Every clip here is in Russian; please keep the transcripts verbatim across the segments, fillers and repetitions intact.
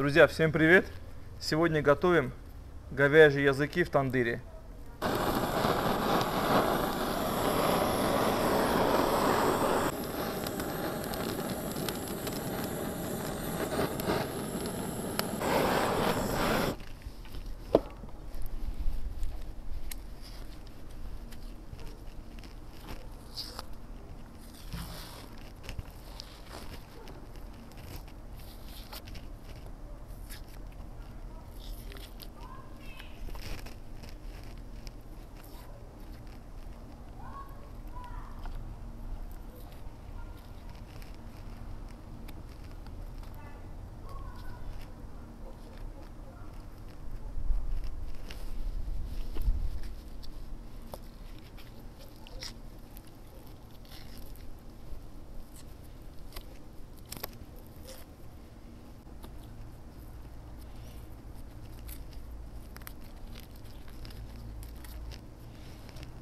Друзья, всем привет! Сегодня готовим говяжьи языки в тандыре.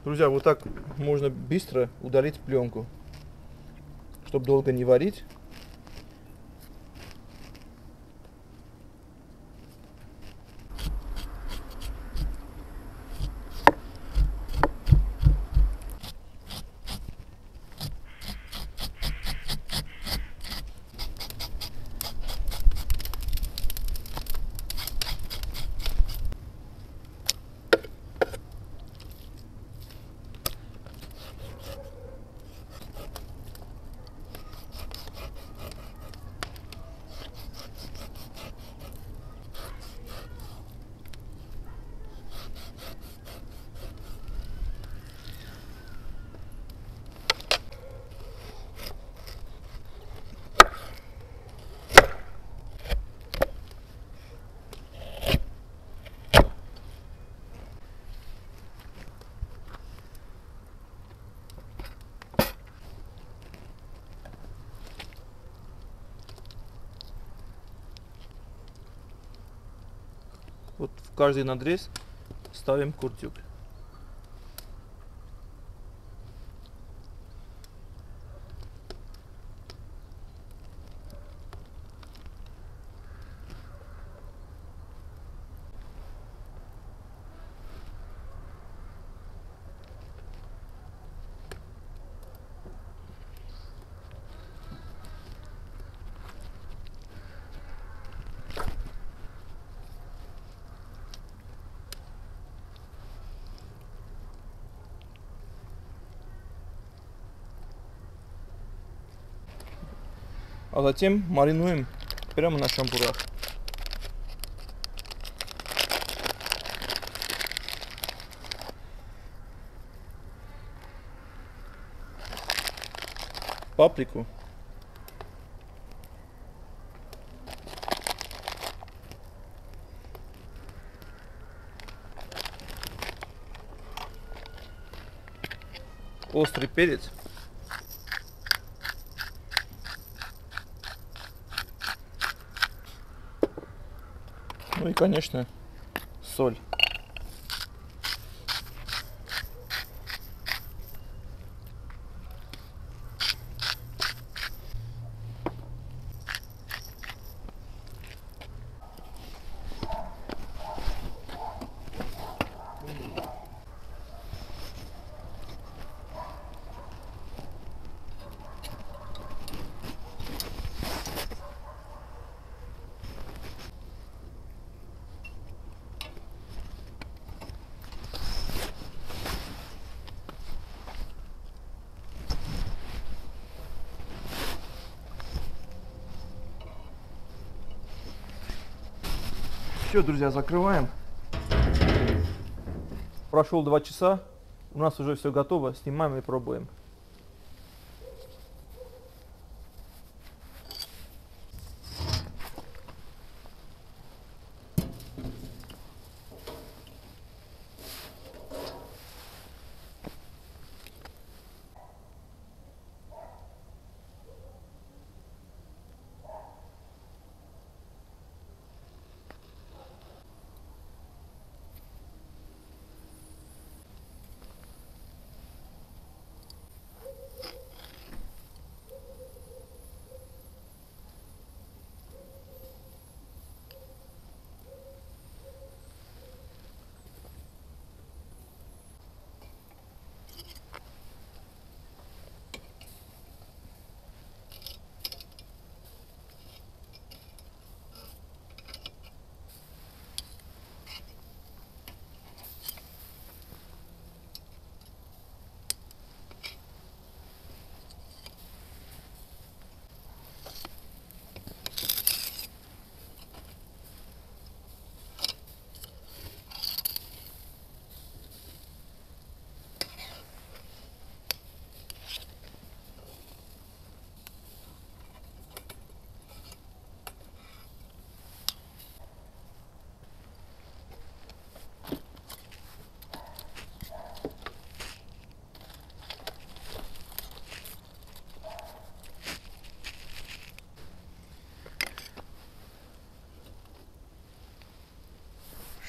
Друзья, вот так можно быстро удалить пленку, чтобы долго не варить. Вот в каждый надрез ставим курдюк. А затем маринуем прямо на шампурах. Паприку. Острый перец. Ну и, конечно, соль. Все, друзья, закрываем. Прошло два часа, у нас уже все готово, снимаем и пробуем.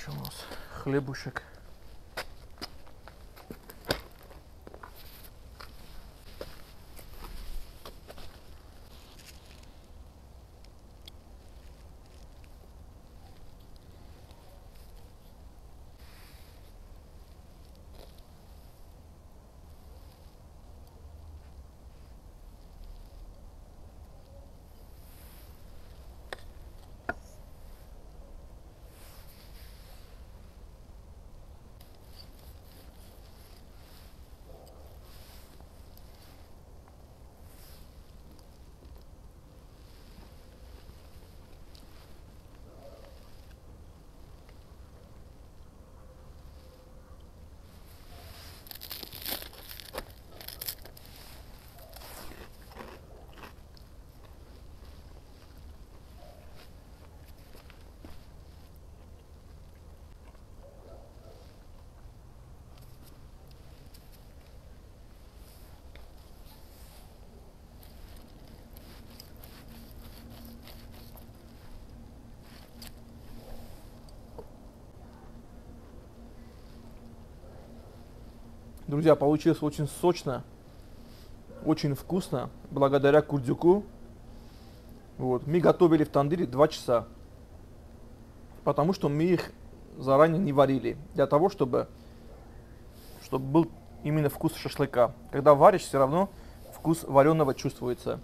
у нас хлебушек. Друзья, получилось очень сочно, очень вкусно, благодаря курдюку. Вот. Мы готовили в тандыре два часа, потому что мы их заранее не варили, для того, чтобы, чтобы был именно вкус шашлыка. Когда варишь, все равно вкус вареного чувствуется.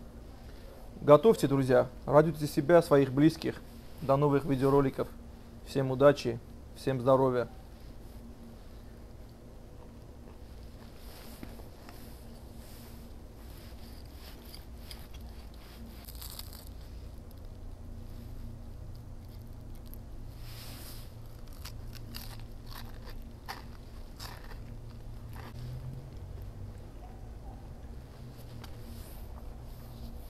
Готовьте, друзья, радуйте себя, своих близких. До новых видеороликов. Всем удачи, всем здоровья.